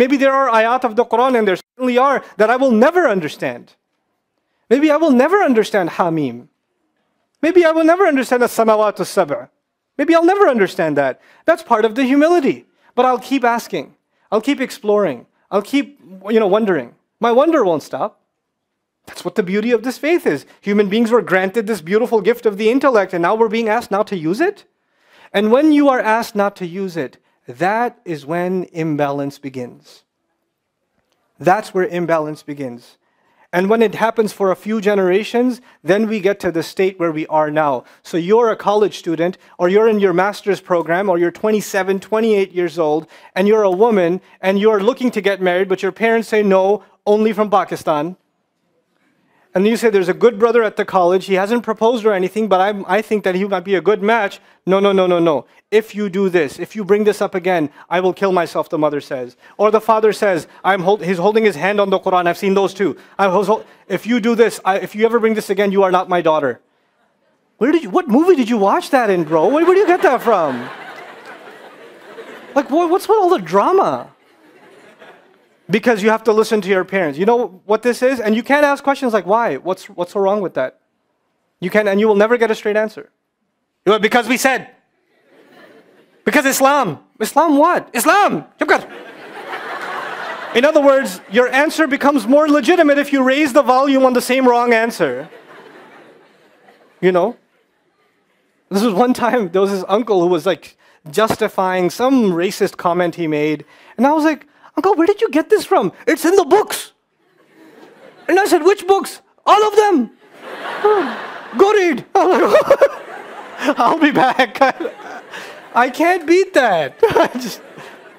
Maybe there are ayat of the Qur'an, and there certainly are, that I will never understand. Maybe I will never understand Hamim. Maybe I will never understand samawat as-sab'ah. Maybe I'll never understand that. That's part of the humility. But I'll keep asking. I'll keep exploring. I'll keep, wondering. My wonder won't stop. That's what the beauty of this faith is. Human beings were granted this beautiful gift of the intellect, and now we're being asked not to use it. And when you are asked not to use it, that is when imbalance begins. That's where imbalance begins. And when it happens for a few generations, then we get to the state where we are now. So you're a college student, or you're in your master's program, or you're 27, 28 years old, and you're a woman, and you're looking to get married, but your parents say no, only from Pakistan. And you say, there's a good brother at the college, he hasn't proposed or anything, but I think that he might be a good match. No, no, no, no, no. If you do this, if you bring this up again, I will kill myself, the mother says. Or the father says, he's holding his hand on the Qur'an, I've seen those too. If you do this, if you ever bring this again, you are not my daughter. What movie did you watch that in, bro? Where do you get that from? Like, what's with all the drama? Because you have to listen to your parents. You know what this is? And you can't ask questions like, why? What's so wrong with that? You can, and you will never get a straight answer. Because we said. Because Islam. Islam what? Islam! In other words, your answer becomes more legitimate if you raise the volume on the same wrong answer. This was one time, there was this uncle who was like justifying some racist comment he made. And I was like, Uncle, where did you get this from? It's in the books. And I said, which books? All of them. Go read. I'll be back. I can't beat that.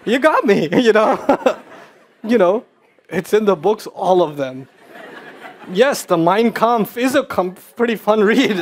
You got me, it's in the books, all of them. Yes, the Mein Kampf is a pretty fun read.